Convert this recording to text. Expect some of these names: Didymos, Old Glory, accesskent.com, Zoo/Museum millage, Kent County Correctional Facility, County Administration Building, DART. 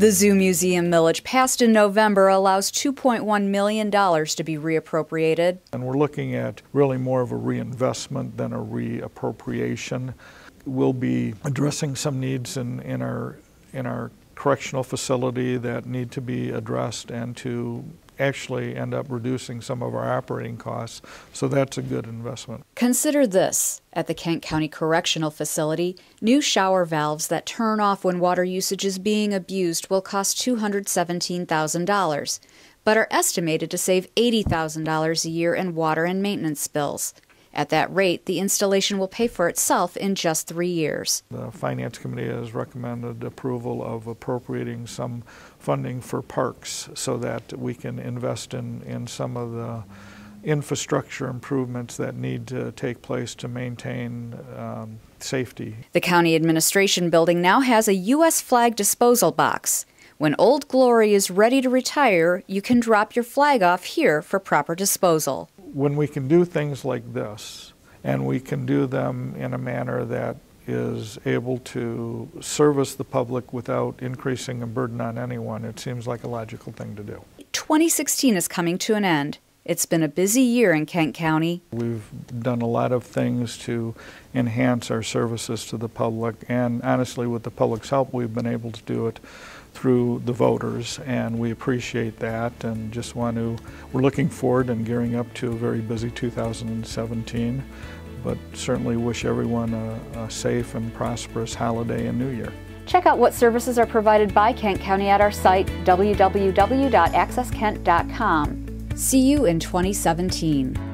The Zoo Museum millage passed in November allows $2.1 million to be reappropriated. And we're looking at really more of a reinvestment than a reappropriation. We'll be addressing some needs in our correctional facility that need to be addressed and to actually end up reducing some of our operating costs, so that's a good investment. Consider this. At the Kent County Correctional Facility, new shower valves that turn off when water usage is being abused will cost $217,000, but are estimated to save $80,000 a year in water and maintenance bills. At that rate, the installation will pay for itself in just 3 years. The Finance Committee has recommended approval of appropriating some funding for parks so that we can invest in some of the infrastructure improvements that need to take place to maintain safety. The County Administration Building now has a U.S. flag disposal box. When Old Glory is ready to retire, you can drop your flag off here for proper disposal. When we can do things like this, and we can do them in a manner that is able to service the public without increasing a burden on anyone, it seems like a logical thing to do. 2016 is coming to an end. It's been a busy year in Kent County. We've done a lot of things to enhance our services to the public, and honestly, with the public's help, we've been able to do it through the voters, and we appreciate that, and just we're looking forward and gearing up to a very busy 2017, but certainly wish everyone a safe and prosperous holiday and New Year. Check out what services are provided by Kent County at our site, www.accesskent.com. See you in 2017.